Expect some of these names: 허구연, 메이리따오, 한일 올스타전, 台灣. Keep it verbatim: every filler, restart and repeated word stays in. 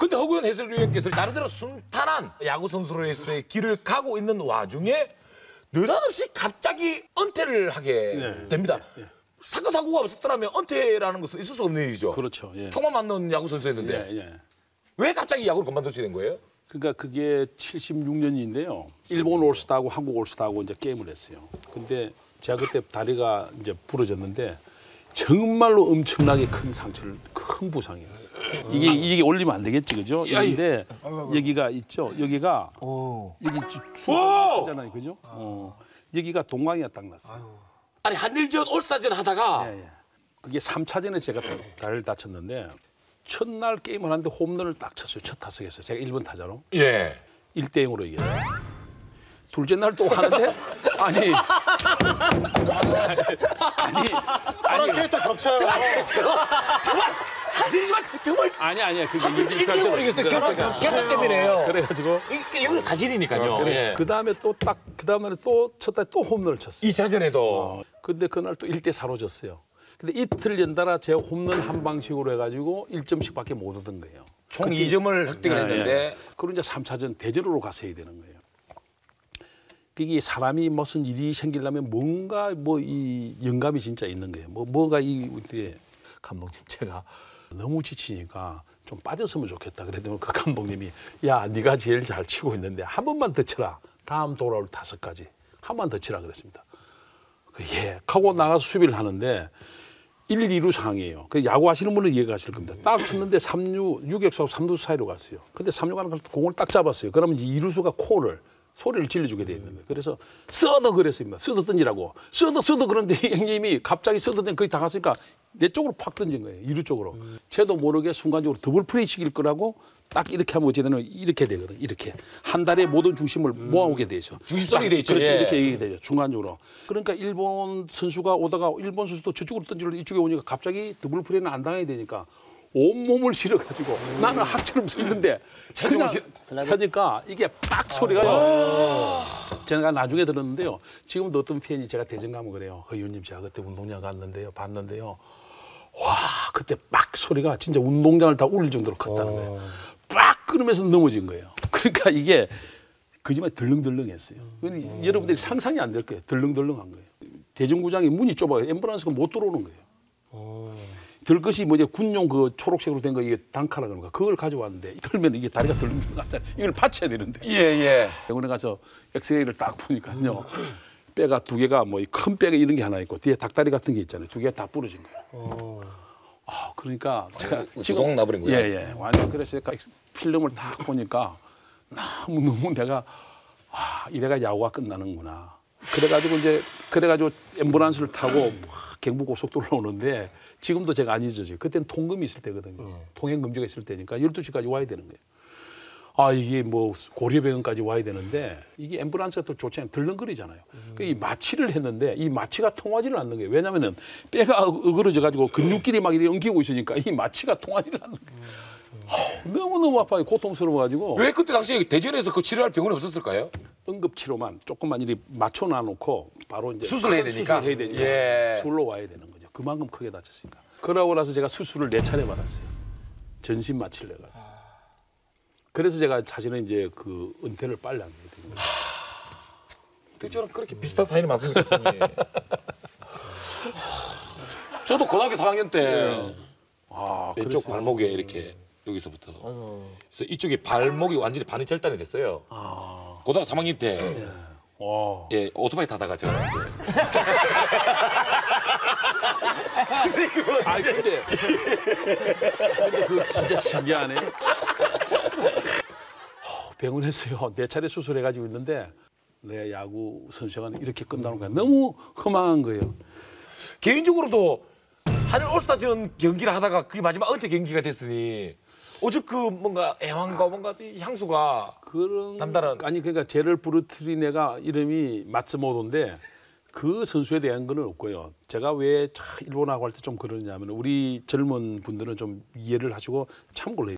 근데 허구연 해설위원께서 나름대로 순탄한 야구선수로서의 길을 가고 있는 와중에 느닷없이 갑자기 은퇴를 하게 네, 됩니다. 네, 네. 사건 사고가 없었더라면 은퇴라는 것은 있을 수 없는 일이죠. 그렇죠. 예. 총만 맞는 야구선수였는데 예, 예. 왜 갑자기 야구를 그만두시게 된 거예요? 그러니까 그게 칠십육 년인데요. 일본 올스타하고 한국 올스타하고 이제 게임을 했어요. 근데 제가 그때 다리가 이제 부러졌는데 정말로 엄청나게 큰 상처를, 큰 부상이었어요. 이게 이게 올리면 안 되겠지, 그죠? 그런데 여기가 있죠. 여기가 오. 여기 주잖아요, 그죠? 어. 여기가 동강이가 딱 났어요. 아유. 아니 한일전 올스타전 하다가 예, 예. 그게 삼 차전에 제가 다리를 다쳤는데. 첫날 게임을 하는데 홈런을 딱 쳤어요. 첫 타석에서. 제가 일 번 타자로. 예. 일 대 영으로 이겼어요. 둘째 날 또 하는데 아니. 아니. 저랑 캐릭터 겹쳐요. 정말 사실이지만 정말. 아니 아니야. 그게 일 대 영으로 이겼어요. 결승 결승 때문이에요. 그래 가지고 이건 사실이니까요. 그래. 예. 그다음에 또 딱 그다음 날에 또 첫 달 또 홈런을 쳤어요. 이 차전에도. 어. 근데 그날 또 일 대 사로 졌어요. 근데 이틀 연달아 제 홈런 한 방식으로 해가지고 일 점씩밖에 못 얻은 거예요. 총 이 점을 획득을 네, 했는데. 네. 그리고 이제 삼 차전 대전으로 가서야 되는 거예요. 그게 사람이 무슨 일이 생기려면 뭔가 뭐 이 영감이 진짜 있는 거예요. 뭐 뭐가 이 그때 감독님 제가 너무 지치니까 좀 빠졌으면 좋겠다. 그랬더니 그 감독님이 야 네가 제일 잘 치고 있는데 한 번만 더 쳐라. 다음 돌아올 다섯까지 한 번 더 치라 그랬습니다. 예. 하고 나가서 수비를 하는데. 일, 이루 상황이에요. 야구하시는 분은 이해가 하실 겁니다. 딱 쳤는데 삼 루, 유격수하고 삼 루수 사이로 갔어요. 근데 삼 루 가는 걸 공을 딱 잡았어요. 그러면 이제 이루수가 코를, 소리를 질러주게 돼 있는데. 그래서 쓰더 그랬습니다. 쓰더 던지라고. 쓰더, 쓰더 그런데 형님이 갑자기 쓰더 던지 거의 다 갔으니까 내 쪽으로 팍 던진 거예요. 이루 쪽으로. 쟤도 모르게 순간적으로 더블 플레이 시킬 거라고 딱 이렇게 하면 어찌되면 이렇게 되거든. 이렇게. 한 달에 모든 중심을 음. 모아오게 되죠. 중심성이 돼 있죠. 그렇죠. 예. 이렇게 얘기 되죠. 중간적으로. 그러니까 일본 선수가 오다가 일본 선수도 저쪽으로 던지려고 이쪽에 오니까 갑자기 더블 플레이는 안 당해야 되니까 온몸을 실어가지고 음. 나는 하체를 서 있는데 체중을 하니까 이게 빡 소리가 요 제가 나중에 들었는데요. 지금도 어떤 팬이 제가 대전 가면 그래요. 의원님 제가 그때 운동장 갔는데요. 봤는데요. 와 그때 빡 소리가 진짜 운동장을 다 울릴 정도로 컸다는 거예요. 오. 빡 끊으면서 넘어진 거예요. 그러니까 이게 그지만 덜렁덜렁했어요. 음. 여러분들이 상상이 안 될 거예요. 덜렁덜렁한 거예요. 대전구장의 문이 좁아요. 앰뷸런스가 못 들어오는 거예요. 오. 들 것이 뭐 이제 군용 그 초록색으로 된 거 이게 단카라 그런 거 그걸 가져왔는데 들면 이게 다리가 덜렁덜렁하잖아요. 이걸 받쳐야 되는데. 예예. 예. 병원에 가서 엑스레이를 딱 보니까요. 음. 뼈가 두 개가 뭐 큰 뼈가 이런 게 하나 있고 뒤에 닭다리 같은 게 있잖아요. 두 개가 다 부러진 거예요. 오. 아, 그러니까 제가 지금 나버린 거예요. 예, 예. 완전 그래서 필름을 딱 보니까 너무 너무 내가 아, 이래가 야구가 끝나는구나. 그래가지고 이제 그래가지고 앰뷸런스를 타고 막 경부고속도로 오는데 지금도 제가 안 잊어져요. 그때는 통금이 있을 때거든요. 음. 통행 금지가 있을 때니까 열두 시까지 와야 되는 거예요. 아 이게 뭐 고려병원까지 와야 되는데 이게 앰뷸런스가 또 좋지 않아요. 덜렁거리잖아요. 음. 그 이 마취를 했는데 이 마취가 통하지를 않는 거예요. 왜냐하면은 뼈가 어그러져 가지고 근육끼리 막 이렇게 엉키고 있으니까 이 마취가 통하지를 않는 거예요. 음. 음. 어, 너무 너무 아파요. 고통스러워 가지고. 왜 그때 당시에 대전에서 그 치료할 병원이 없었을까요? 응급 치료만 조금만 이리 맞춰 놔놓고 바로 이제 수술해야 되니까. 수술해야 되니까. 예. 수술로 와야 되는 거죠. 그만큼 크게 다쳤으니까. 그러고 나서 제가 수술을 네 차례 받았어요. 전신 마취를 해가지고. 아. 그래서 제가 사실은 이제 그 은퇴를 빨리 한 거예요. 저랑 그렇게 비슷한 사연이 많습니까, 선생님? 저도 고등학교 사 학년 때 네. 아, 왼쪽 그랬어요. 발목에 이렇게 여기서부터 아유. 그래서 이쪽에 발목이 완전히 반이 절단이 됐어요. 아. 고등학교 삼 학년 때 네. 예, 오토바이 타다가 제가 이제 아 근데 근데 그거 진짜 신기하네. 병원에서요 네 차례 수술해가지고 있는데 내 야구 선수가 이렇게 끝나는 거야. 너무 허망한 거예요. 개인적으로도 한일 올스타전 경기를 하다가 그게 마지막 은퇴 경기가 됐으니 오죽 그 뭔가 애환과 뭔가 향수가 그런 남다른 아니 그러니까 쟤를 부르트린 애가 이름이 마츠모토인데 그 선수에 대한 건 없고요. 제가 왜 일본하고 할 때 좀 그러냐면 우리 젊은 분들은 좀 이해를 하시고 참고를 해요.